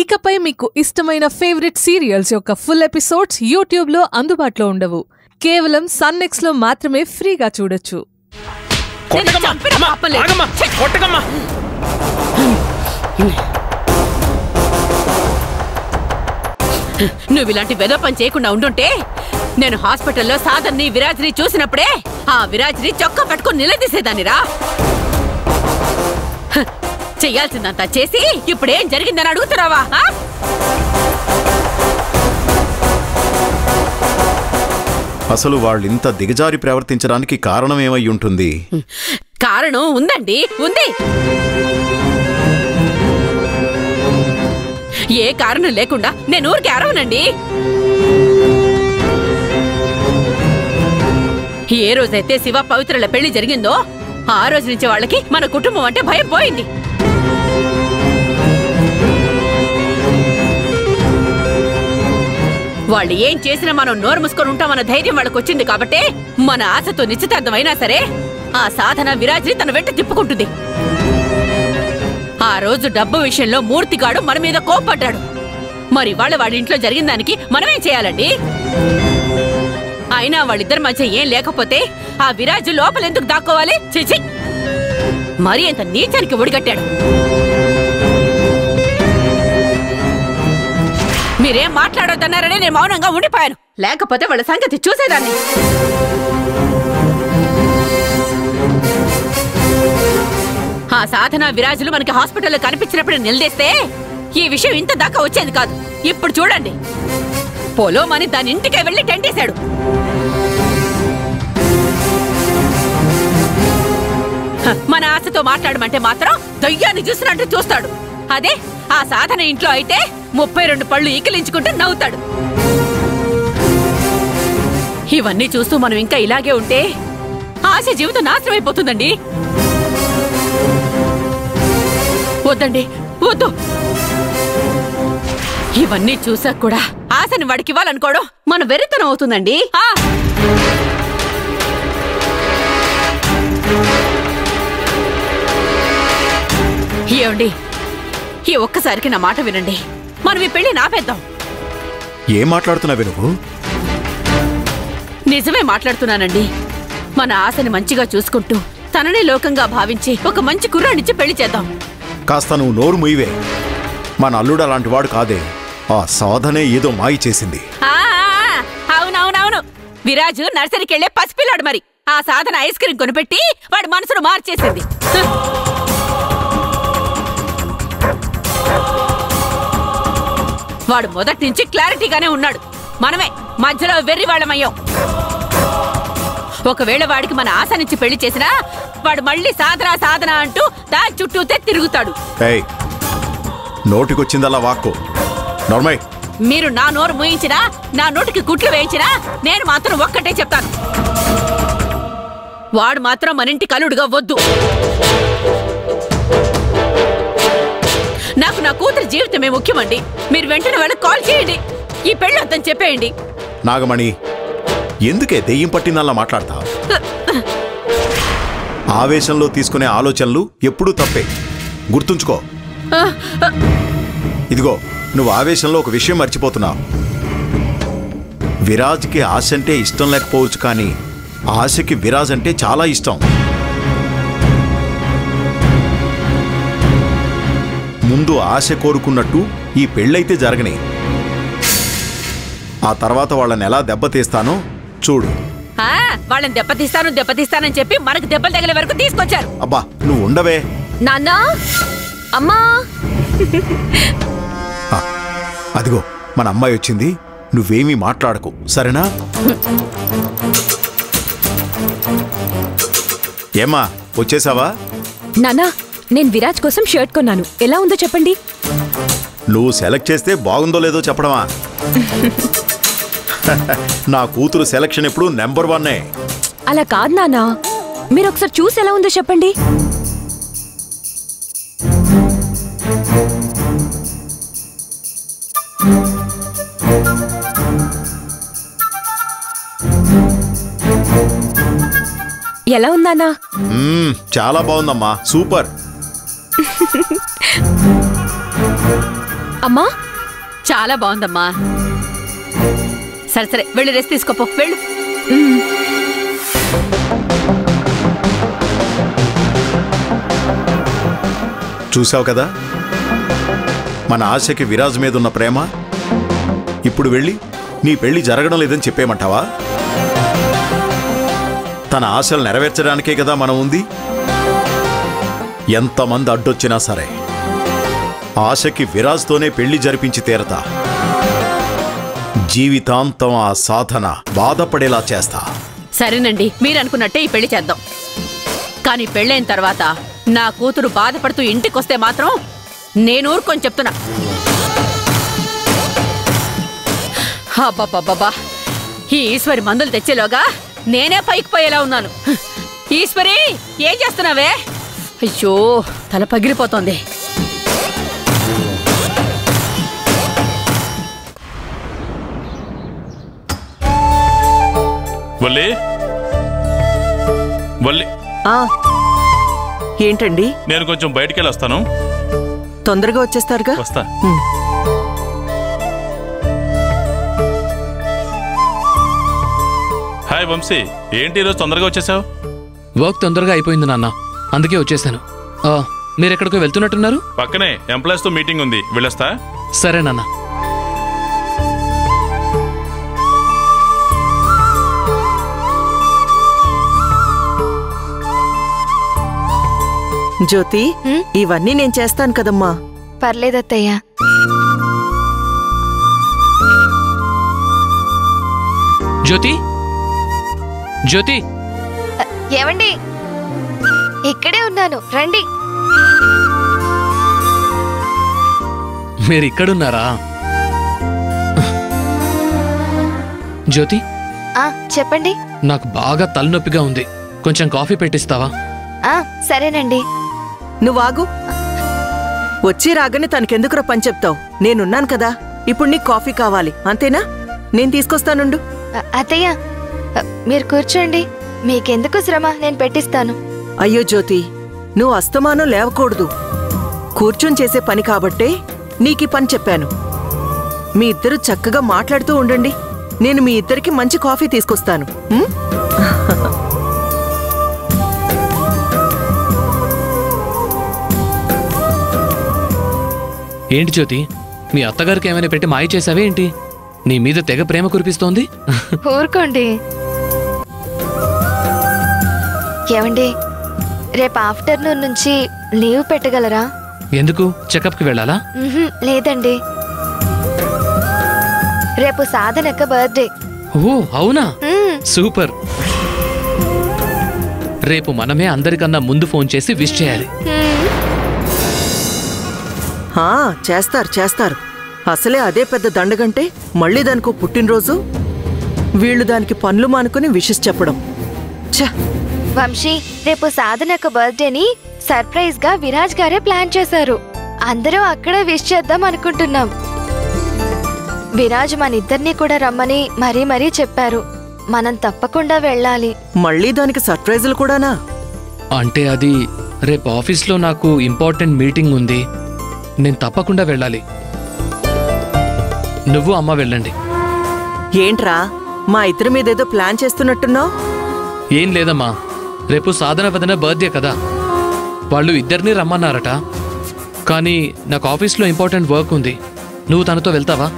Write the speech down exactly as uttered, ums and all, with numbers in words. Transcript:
ఇకపై మీకు ఇష్టమైన ఫేవరెట్ సీరియల్స్ యొక్క ఫుల్ ఎపిసోడ్స్ యూట్యూబ్ లో అందుబాటులో ఉండవు. కేవలం సన్ నెక్స్ట్ లో మాత్రమే ఫ్రీగా చూడొచ్చు. నువ్వు ఇలాంటి వెద పని చేయకుండా ఉండుంటే నేను హాస్పిటల్లో సాధన్ని విరాజ్ని చూసినప్పుడే ఆ విరాజ్ని చొక్కా పట్టుకుని నిలదీసేదానిరా. చేయాల్సిందంతా చేసి ఇప్పుడేం జరిగిందని అడుగుతున్నావా? అసలు వాళ్ళు ఇంత దిగజారి ప్రవర్తించడానికి కారణం ఏమై ఉంటుంది? కారణం ఉందండి, ఉంది. ఏ కారణం లేకుండా నేను ఊరికి అరవనండి. ఏ రోజైతే శివ పవిత్రల పెళ్లి జరిగిందో ఆ రోజు నుంచి వాళ్ళకి మన కుటుంబం అంటే భయం పోయింది. వాళ్ళు ఏం చేసినా మనం నోరు మూసుకొని ఉంటామన్న ధైర్యం వాళ్ళకి వచ్చింది కాబట్టి మన ఆశతో నిశ్చితార్థమైనా సరే ఆ సాధన విరాజ్ని తన వెంట తిప్పుకుంటుంది. ఆ రోజు డబ్బు విషయంలో మూర్తిగాడు మన మీద కోపడ్డాడు. మరి వాళ్ళ వాళ్ళ ఇంట్లో జరిగిన దానికి మనమేం చేయాలండి? అయినా వాళ్ళిద్దరి మధ్య ఏం లేకపోతే ఆ విరాజు లోపలెందుకు దాక్కోవాలి? చిచి, మరి ఎంత నీచానికి ఒడిగట్టాడు. మీరేం మాట్లాడొద్దన్నారని నేను మౌనంగా ఉండిపోయాను, లేకపోతే వాళ్ళ సంగతి చూసేదాన్ని. ఆ సాధన విరాజులు మనకి హాస్పిటల్లో కనిపించినప్పుడు నిలదీస్తే ఈ విషయం ఇంత దాకా వచ్చేది కాదు. ఇప్పుడు చూడండి, పొలోమని దాని ఇంటికే వెళ్ళి టెంటేశాడు. మన ఆశతో మాట్లాడమంటే మాత్రం దయ్యాన్ని చూసినట్టు చూస్తాడు. అదే ఆ సాధన ఇంట్లో అయితే ముప్పై రెండు పళ్ళు ఈకిలించుకుంటూ నవ్వుతాడు. ఇవన్నీ చూస్తూ మనం ఇంకా ఇలాగే ఉంటే ఆశ జీవితం నాశనం అయిపోతుందండి. వద్దండి, వద్దు. ఇవన్నీ చూసాక కూడా ఆశని వాడికి ఇవ్వాలనుకోవడం మన వెర్రితనం అవుతుందండి. ఏమండి, ఈ ఒక్కసారికి నా మాట వినండి, మనం ఈ పెళ్లి నాపేద్దాం. ఏం మాట్లాడుతున్నావే నువ్వు? నిజమే మాట్లాడుతున్నానండి. మన ఆశని మంచిగా చూసుకుంటూ తననే లోకంగా భావించి ఒక మంచి కుర్రాడిచ్చి పెళ్లి చేద్దాం. కాస్త నువ్వు నోరు ముయివే. మన అల్లుడు అలాంటి వాడు కాదే, ఆ సాధనే ఏదో మాయ చేసింది. అవునవునవును, విరాజు నర్సరీకి వెళ్లే పసిపిల్లాడు. మరి ఆ సాధన ఐస్ క్రీమ్ కొనిపెట్టి వాడి మనసును మార్చేసింది. వాడు మొదటి నుంచి క్లారిటీగానే ఉన్నాడు, మనమే మధ్యలో వెర్రి వాళ్ళమయ్యాం. ఒకవేళ వాడికి మన ఆశ నుంచి పెళ్లి చేసినా వాడు మళ్ళీ సాధన సాధన అంటూ దాని చుట్టూతే తిరుగుతాడు. నోటికొచ్చిందలా వాక్కు. మీరు నా నోరు మూయించినా నా నోటికి కుట్లు వేయించినా నేను మాత్రం ఒక్కటే చెప్తాను, వాడు మాత్రం మన ఇంటి కలుడుగా వద్దు. నాకు నా కూతురు జీవితమే ముఖ్యమండి. మీరు వెంటనే వాళ్ళకి కాల్ చేయండి, ఈ పెళ్ళి అతను చెప్పేయండి. నాగమణి, ఎందుకే దెయ్యం పట్టిందల్లా మాట్లాడతా? ఆవేశంలో తీసుకునే ఆలోచనలు ఎప్పుడూ తప్పే, గుర్తుంచుకో. ఇదిగో, నువ్వు ఆవేశంలో ఒక విషయం మర్చిపోతున్నావు. విరాజ్కి ఆశ అంటే ఇష్టం లేకపోవచ్చు, కానీ ఆశకి విరాజ్ అంటే చాలా ఇష్టం. ముందు ఆశ కోరుకున్నట్టు ఈ పెళ్ళైతే జరగని, ఆ తర్వాత వాళ్ళని ఎలా దెబ్బతీస్తానో చూడు. వాళ్ళని దెబ్బతీస్తాను దెబ్బతీస్తానని చెప్పి మనకు దెబ్బలు తగిలే వరకు తీసుకొచ్చారు. అబ్బా నువ్వు ఉండవే. నాన్నా, అమ్మా. అదిగో మన అమ్మాయి వచ్చింది, నువ్వేమీ మాట్లాడకు, సరేనా? ఏమ్మా వచ్చేసావా? నానా, నేను విరాజ్ కోసం షర్ట్ కొన్నాను, ఎలా ఉందో చెప్పండి. నువ్వు సెలెక్ట్ చేస్తే బాగుందో లేదో చెప్పడమా? నా కూతురు సెలక్షన్ ఎప్పుడు నెంబర్ వన్నే. అలా కాదు నానా, మీరు ఒకసారి చూసి ఎలా ఉందో చెప్పండి. ఎలా ఉందానా? చాలా బాగుందమ్మా, సూపర్. అమ్మా చాలా బాగుందమ్మా. సరే సరే వెళ్ళి రెస్ట్ తీసుకోపో వెళ్ళు. చూసావు కదా మన ఆశకి విరాజ్ మీద ఉన్న ప్రేమ. ఇప్పుడు వెళ్ళి నీ పెళ్లి జరగడం లేదని చెప్పేమంటావా? తన ఆశలు నెరవేర్చడానికే కదా మనం ఉంది. ఎంతమంది అడ్డొచ్చినా సరే ఆశకి విరాజ్తోనే పెళ్లి జరిపించి తీరతా. జీవితాంతం ఆ సాధన బాధపడేలా చేస్తా. సరేనండి, మీరు అనుకున్నట్టే ఈ పెళ్లి చేద్దాం. కానీ పెళ్ళైన తర్వాత నా కూతురు బాధపడుతూ ఇంటికొస్తే మాత్రం నేను ఊరుకొని చెప్తున్నా. అబ్బాబ్బాబ్బా, ఈ ఈశ్వరి మందులు తెచ్చేలోగా నేనే పైకి పోయేలా ఉన్నాను. ఈశ్వరి ఏం చేస్తున్నావే? అయ్యో తల పగిలిపోతోంది. ఏంటండి, నేను కొంచెం బయటికి వెళ్ళి వస్తాను. తొందరగా వచ్చేస్తారుగా? వస్తా. హాయ్ వంశీ, ఏంటి ఈరోజు తొందరగా వచ్చేసావు? వర్క్ తొందరగా అయిపోయింది నాన్న, అందుకే వచ్చేసాను. మీరు ఎక్కడికో వెళ్తున్నట్టున్నారు? పక్కనే ఎంప్లాయీస్ తో మీటింగ్ ఉంది, వెళ్ళొస్తా. సరే నాన్న. జ్యోతి, ఇవన్నీ నేను చేస్తాను కదమ్మా. పర్లేదత్తయ్యా. జ్యోతి, జ్యోతి. ఏమండి, ఇక్కడే ఉన్నాను రండి. మీరు ఇక్కడున్నారా? జ్యోతి. చెప్పండి. నాకు బాగా తలనొప్పిగా ఉంది, కొంచెం కాఫీ పెట్టిస్తావా? సరేనండి. నువ్వాగు, వచ్చి రాగానే తనకెందుకురా పని చెప్తావు? నేనున్నాను కదా. ఇప్పుడు నీకు కాఫీ కావాలి అంతేనా? నేను తీసుకొస్తానుండు. అత్తయ్య మీరు కూర్చోండి, మీకెందుకు శ్రమ, నేను పెట్టిస్తాను. అయ్యో జ్యోతి, నువ్వు అస్తమానం లేవకూడదు. కూర్చొని చేసే పని కాబట్టే నీకీ పని చెప్పాను. మీ ఇద్దరు చక్కగా మాట్లాడుతూ ఉండండి, నేను మీ ఇద్దరికి మంచి కాఫీ తీసుకొస్తాను. ఏంటి జ్యోతి, మీ అత్తగారికి ఏమైనా పెట్టి మాయ చేసావే ఏంటి? నీ మీద తెగ ప్రేమ కురిపిస్తోంది. ఊరుకోండి. ఏమండి, రేపు ఆఫ్టర్నూన్ నుంచి లీవ్ పెట్టగలరా? ఎందుకు, చెకప్కి వెళ్ళాలా? లేదండి, రేపు సాధనక్క బర్త్డే. ఓ అవునా, సూపర్. రేపు మనమే అందరికన్నా ముందు ఫోన్ చేసి విష్ చేయాలి. చేస్తారు చేస్తారు. అసలే అదే పెద్ద దండగంటే మళ్ళీ దానికో పుట్టినరోజు, వీళ్ళు దానికి పనులు మానుకుని విషెస్ చెప్పడం. వంశీ, రేపు సాధనక బర్త్డేని సర్ప్రైజ్ గా విరాజ్ గారే ప్లాన్ చేశారు. అందరూ అక్కడే విష్ చేద్దాం అనుకుంటున్నాం. విరాజ్ మన ఇద్దరినీ కూడా రమ్మని మరీ మరీ చెప్పారు. మనం తప్పకుండా వెళ్ళాలి. మళ్ళీ దానికి సర్ప్రైజులు కూడానా? అంటే అది రేపు ఆఫీస్లో నాకు ఇంపార్టెంట్ మీటింగ్ ఉంది, నేను తప్పకుండా వెళ్ళాలి. నువ్వు అమ్మ వెళ్ళండి. ఏంట్రా మా ఇద్దరి మీద ఏదో ప్లాన్ చేస్తున్నట్టున్నావు? ఏం లేదమ్మా, రేపు సాధన వదన బర్త్డే కదా, వాళ్ళు ఇద్దరినీ రమ్మన్నారట. కానీ నాకు ఆఫీస్లో ఇంపార్టెంట్ వర్క్ ఉంది. నువ్వు తనతో వెళ్తావా?